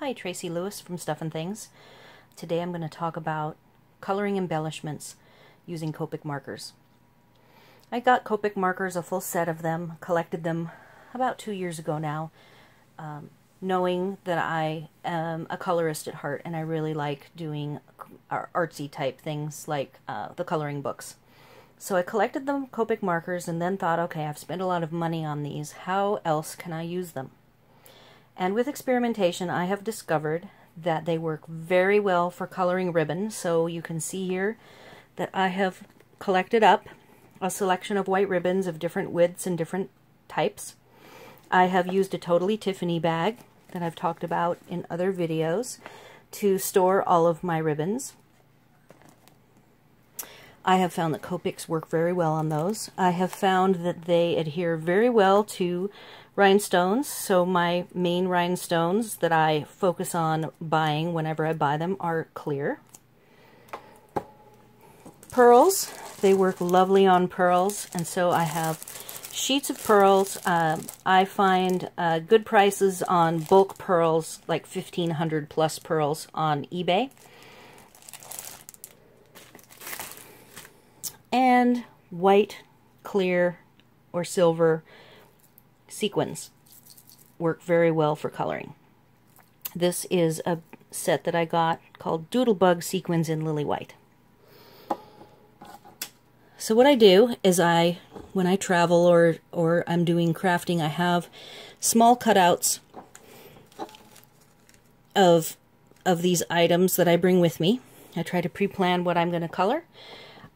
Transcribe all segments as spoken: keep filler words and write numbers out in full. Hi, Tracy Lewis from Stuff and Things. Today I'm going to talk about coloring embellishments using Copic markers. I got Copic markers, a full set of them, collected them about two years ago now, um, knowing that I am a colorist at heart and I really like doing artsy type things like uh, the coloring books. So I collected the Copic markers and then thought, okay, I've spent a lot of money on these, how else can I use them? And with experimentation, I have discovered that they work very well for coloring ribbon. So you can see here that I have collected up a selection of white ribbons of different widths and different types. I have used a Totally Tiffany bag that I've talked about in other videos to store all of my ribbons. I have found that Copics work very well on those. I have found that they adhere very well to rhinestones, so my main rhinestones that I focus on buying whenever I buy them are clear. Pearls, they work lovely on pearls, and so I have sheets of pearls. Um, I find uh, good prices on bulk pearls, like fifteen hundred plus pearls on eBay. And white, clear, or silver sequins work very well for coloring. This is a set that I got called Doodlebug Sequins in Lily White. So what I do is I, when I travel or, or I'm doing crafting, I have small cutouts of, of these items that I bring with me. I try to pre-plan what I'm going to color.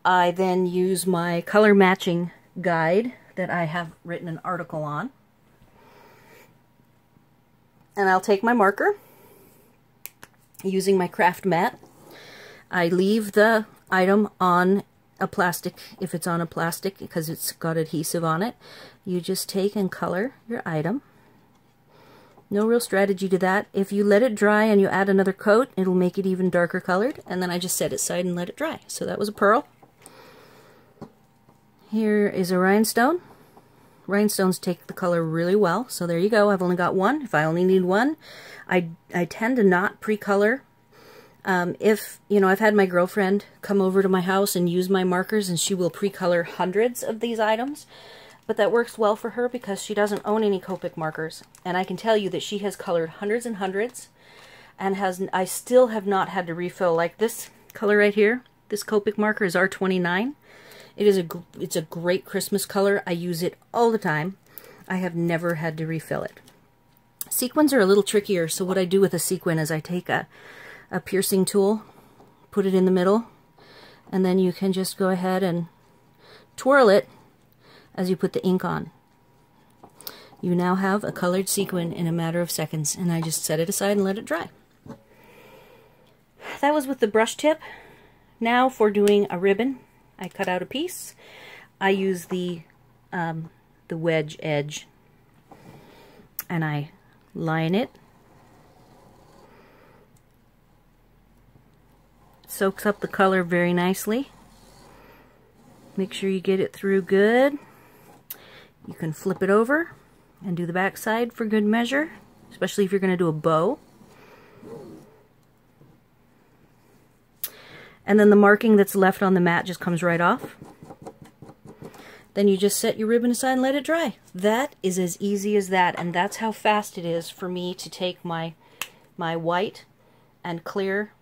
I then use my color matching guide that I have written an article on. And I'll take my marker using my craft mat. I leave the item on a plastic, if it's on a plastic, because it's got adhesive on it. You just take and color your item. No real strategy to that. If you let it dry and you add another coat, it'll make it even darker colored. And then I just set it aside and let it dry. So that was a pearl. Here is a rhinestone. Rhinestones take the color really well, so there you go. I've only got one. If I only need one, I, I tend to not pre-color. Um, if, you know, I've had my girlfriend come over to my house and use my markers, and she will pre-color hundreds of these items, but that works well for her because she doesn't own any Copic markers, and I can tell you that she has colored hundreds and hundreds, and has I still have not had to refill. Like this color right here, this Copic marker is R twenty-nine. It is a, it's a great Christmas color. I use it all the time. I have never had to refill it. Sequins are a little trickier, so what I do with a sequin is I take a, a piercing tool, put it in the middle, and then you can just go ahead and twirl it as you put the ink on. You now have a colored sequin in a matter of seconds, and I just set it aside and let it dry. That was with the brush tip. Now for doing a ribbon. I cut out a piece. I use the um, the wedge edge and I line it. Soaks up the color very nicely. Make sure you get it through good. You can flip it over and do the back side for good measure, especially if you're going to do a bow. And then the marking that's left on the mat just comes right off. Then you just set your ribbon aside and let it dry. That is as easy as that, and that's how fast it is for me to take my, my white and clear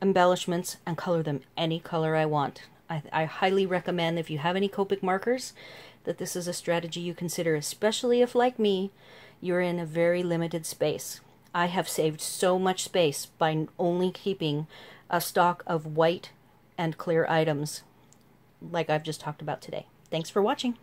embellishments and color them any color I want. I, I highly recommend, if you have any Copic markers, that this is a strategy you consider, especially if, like me, you're in a very limited space. I have saved so much space by only keeping a stock of white and clear items like I've just talked about today. Thanks for watching.